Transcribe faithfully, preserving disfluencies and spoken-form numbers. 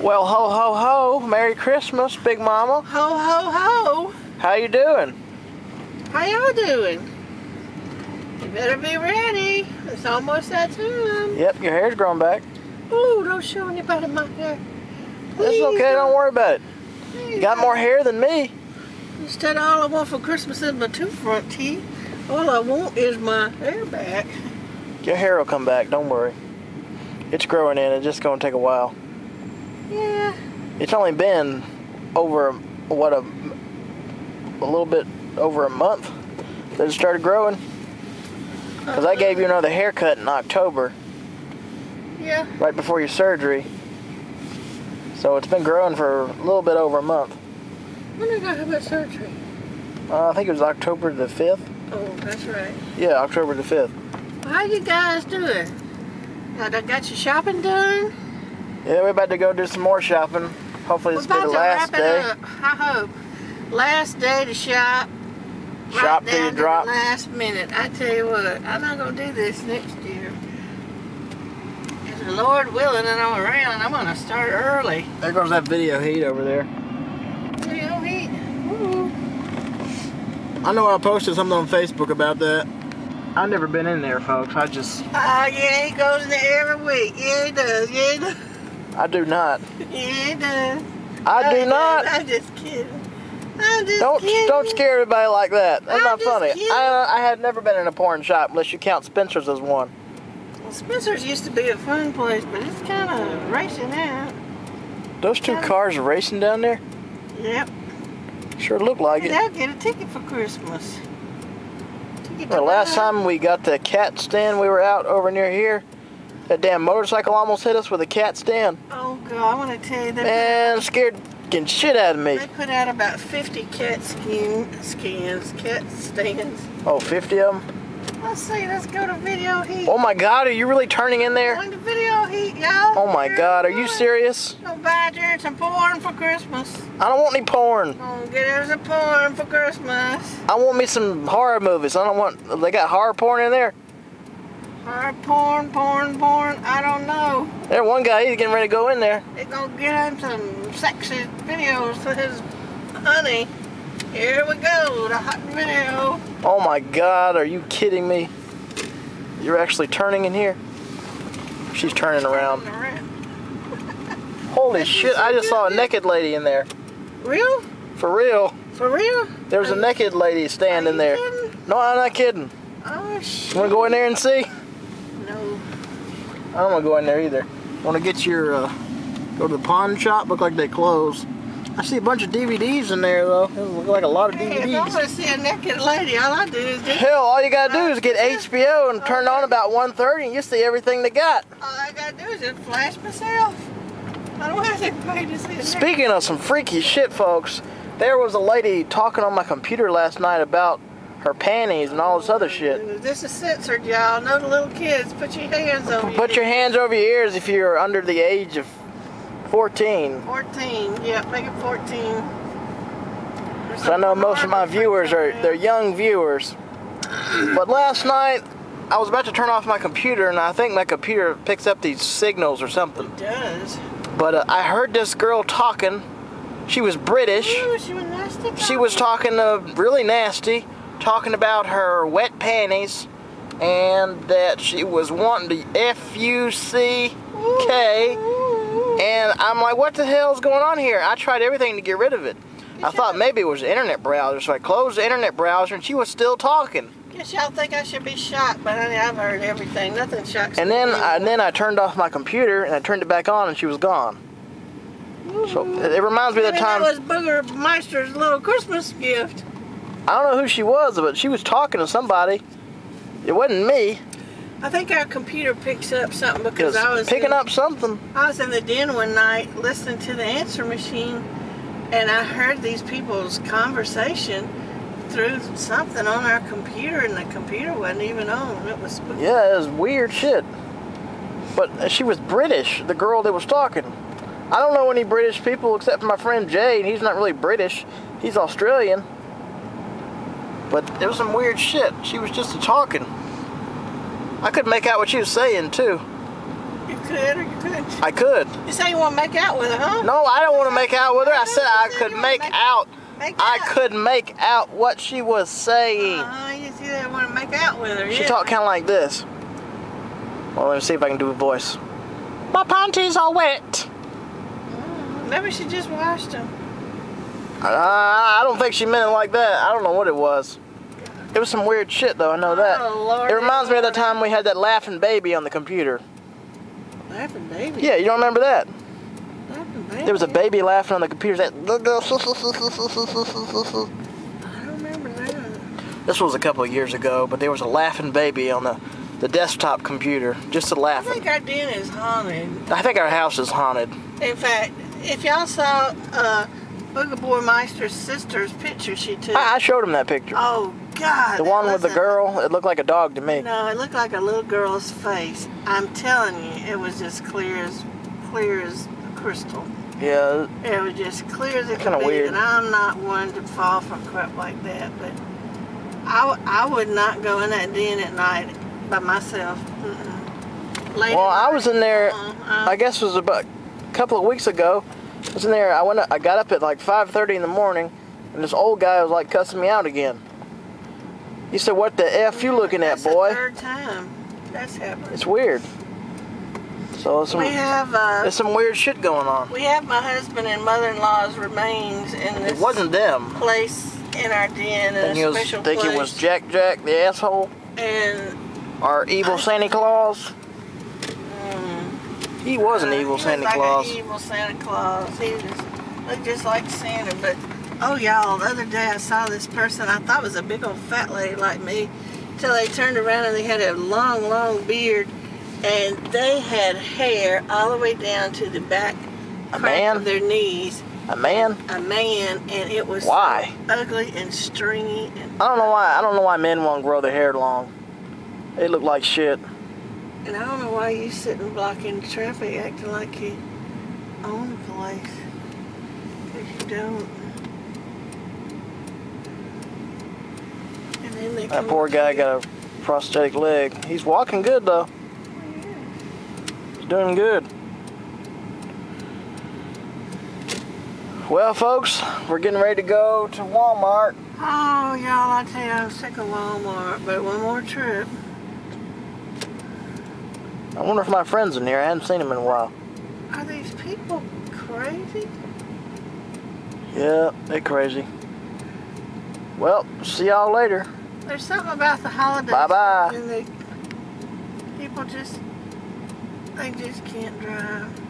Well, ho, ho, ho. Merry Christmas, Big Mama. Ho, ho, ho. How you doing? How y'all doing? You better be ready. It's almost that time. Yep, your hair's growing back. Ooh, don't show anybody my hair. Please. That's okay, don't worry about it. Please. You got more hair than me. Instead of all I want for Christmas is my two front teeth, all I want is my hair back. Your hair will come back, don't worry. It's growing in, it's just gonna take a while. Yeah. It's only been over, what, a, a little bit over a month that it started growing. Because I gave you another haircut in October. Yeah. Right before your surgery. So it's been growing for a little bit over a month. When did I have that surgery? Uh, I think it was October the fifth. Oh, that's right. Yeah, October the fifth. Well, how you guys doing? Got your shopping done? Yeah, we're about to go do some more shopping. Hopefully this will be the last day. We're about to wrap it up, I hope. Last day to shop. Shop till you drop. Last minute. I tell you what, I'm not going to do this next year. If the Lord willing and I'm around, I'm going to start early. There goes that video heat over there. Video heat? Woo. I know I posted something on Facebook about that. I've never been in there, folks. I just... Oh, uh, yeah, he goes in there every week. Yeah, he does. Yeah, he does. I do not. Yeah, he does. I no, do not. Does. I'm just kidding. I'm just don't, kidding. Don't scare everybody like that. That's I'm not funny. I, I have never been in a porn shop unless you count Spencer's as one. Well, Spencer's used to be a fun place, but it's kind of racing out. Those two kinda... cars are racing down there? Yep. Sure look like and it. I'll get a ticket for Christmas. Ticket well, last ride. Time we got the cat stand, we were out over near here. That damn motorcycle almost hit us with a cat stand. Oh, God, I want to tell you that. Man, scared... shit out of me. They put out about fifty cat skin skins, cat stands. Oh, fifty of them? Let's see, let's go to video heat. Oh my God, are you really turning in there? Going to video heat, y'all. Oh my God, are you serious? Go buy Jared some porn for Christmas. I don't want any porn. Go get her some porn for Christmas. I want me some horror movies. I don't want, they got horror porn in there? Horror porn, porn, porn, I don't know. There, one guy, he's getting ready to go in there. They gonna get him some sexy videos for his honey. Here we go, the hot video. Oh my God, are you kidding me? You're actually turning in here? She's turning around. around. Holy shit, I just saw a naked lady in there. Real? For real. For real? There was a naked lady standing there. Kidding? No, I'm not kidding. Oh shit. You wanna go in there and see? I don't want to go in there either. I want to get your, uh, go to the pawn shop, look like they close. I see a bunch of D V Ds in there though. It look like a lot of D V Ds. Hey, if I want to see a naked lady, all I do is do hell, all you got to do is get H B O and turn on about one thirty and you see everything they got. All I got to do is just flash myself. I don't have to pay to see a speaking of some freaky shit, folks, there was a lady talking on my computer last night about her panties and all this other shit. This is censored, y'all. No little kids. Put your hands over your ears. Put your hands over your ears if you're under the age of fourteen. fourteen. Yeah, make it fourteen. So I know most of my viewers are, they're young viewers. But last night, I was about to turn off my computer, and I think my computer picks up these signals or something. It does. But uh, I heard this girl talking. She was British. Ooh, she was nasty talking. She was talking uh, really nasty. Talking about her wet panties and that she was wanting to F U C K, and I'm like, what the hell's going on here? I tried everything to get rid of it. Guess I thought maybe it was the internet browser, so I closed the internet browser and she was still talking. Guess y'all think I should be shocked, but honey, I've heard everything. Nothing shocks me. And then I, and then I turned off my computer and I turned it back on and she was gone. Ooh. So it reminds me of the time. That was BoogerBoyMeister's little Christmas gift. I don't know who she was, but she was talking to somebody. It wasn't me. I think our computer picks up something because I was picking in, up something. I was in the den one night listening to the answer machine, and I heard these people's conversation through something on our computer, and the computer wasn't even on. It was spooky. Yeah, it was weird shit. But she was British, the girl that was talking. I don't know any British people except for my friend Jay, and he's not really British. He's Australian. But there was some weird shit. She was just a talking. I couldn't make out what she was saying, too. You could or you couldn't? I could. You say you want to make out with her, huh? No, I don't want to make out with her. I said I could make out. Make I out. could make out what she was saying. Uh-huh, you see that I want to make out with her. She yeah. talked kind of like this. Well, let me see if I can do a voice. My panties are wet. Oh, maybe she just washed them. Uh, I don't think she meant it like that. I don't know what it was. It was some weird shit, though. I know that. Oh, Lord, it reminds me of that time we had that laughing baby on the computer. Laughing baby? Yeah, you don't remember that? There was a baby laughing on the computer. That I don't remember that. This was a couple of years ago, but there was a laughing baby on the, the desktop computer. Just a laughing. I think our den is haunted. I think our house is haunted. In fact, if y'all saw uh, BoogerBoyMeister's sister's picture she took. I, I showed him that picture. Oh, God. The one with the girl, it looked like a dog to me. No, it looked like a little girl's face. I'm telling you, it was just clear as, clear as crystal. Yeah. It was just clear as it could be, weird. And I'm not one to fall for crap like that, but I, I would not go in that den at night by myself. Mm-mm. Late well, I was in there, uh-uh. I guess it was about a couple of weeks ago. I was in there, I, went up, I got up at like five thirty in the morning, and this old guy was like cussing me out again. He said, what the F you looking at, boy? That's the third time that's happened. It's weird. So some, we have, uh, there's some weird shit going on. We have my husband and mother-in-law's remains in this it wasn't them. place in our den. And you think place. it was Jack Jack, the asshole? And our evil I, Santa Claus? Mm, he was an uh, evil he Santa was like Claus. An evil Santa Claus. He just looked just like Santa. But, oh, y'all, the other day I saw this person I thought was a big old fat lady like me till they turned around and they had a long, long beard. And they had hair all the way down to the back a crack man? of their knees. A man? A man, and it was why? So ugly and stringy. And I don't know why. I don't know why men won't grow their hair long. They look like shit. And I don't know why you sitting blocking traffic, acting like you own the place. If you don't. And then they that poor guy got a prosthetic leg. He's walking good though. Doing good. Well, folks, we're getting ready to go to Walmart. Oh, y'all, I tell you, I'm sick of Walmart, but one more trip. I wonder if my friend's in here. I haven't seen them in a while. Are these people crazy? Yeah, they're crazy. Well, see y'all later. There's something about the holidays. Bye-bye. And they, people just... I just can't drive.